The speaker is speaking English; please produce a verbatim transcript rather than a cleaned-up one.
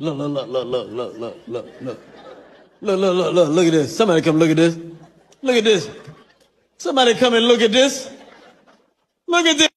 Look, look, look, look, look, look, look, look, look. Look, look, look, look, look at this. Somebody come look at this. Look at this. Somebody come and look at this. Look at this.